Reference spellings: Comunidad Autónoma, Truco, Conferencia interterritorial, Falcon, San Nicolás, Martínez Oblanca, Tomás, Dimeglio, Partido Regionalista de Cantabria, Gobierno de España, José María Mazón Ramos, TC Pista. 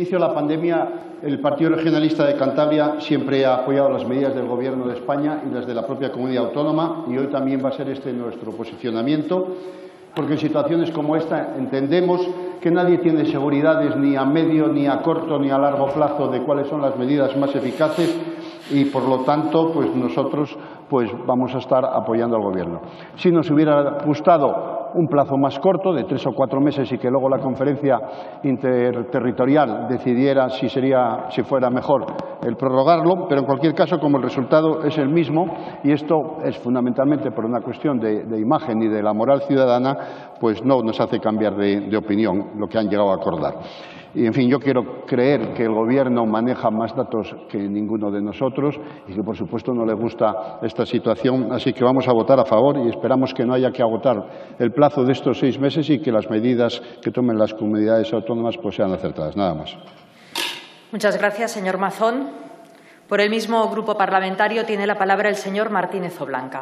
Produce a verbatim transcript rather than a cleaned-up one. inicio de la pandemia, el Partido Regionalista de Cantabria siempre ha apoyado las medidas del Gobierno de España y las de la propia Comunidad Autónoma, y hoy también va a ser este nuestro posicionamiento, porque en situaciones como esta entendemos que nadie tiene seguridades ni a medio, ni a corto, ni a largo plazo de cuáles son las medidas más eficaces, y por lo tanto pues nosotros pues vamos a estar apoyando al Gobierno. Si nos hubiera gustado un plazo más corto, de tres o cuatro meses, y que luego la conferencia interterritorial decidiera si, sería, si fuera mejor el prorrogarlo, pero en cualquier caso, como el resultado es el mismo, y esto es fundamentalmente por una cuestión de, de imagen y de la moral ciudadana, pues no nos hace cambiar de, de opinión lo que han llegado a acordar. Y, en fin, yo quiero creer que el Gobierno maneja más datos que ninguno de nosotros y que, por supuesto, no le gusta esta situación. Así que vamos a votar a favor y esperamos que no haya que agotar el plazo de estos seis meses y que las medidas que tomen las comunidades autónomas pues, sean acertadas. Nada más. Muchas gracias, señor Mazón. Por el mismo grupo parlamentario tiene la palabra el señor Martínez Oblanca.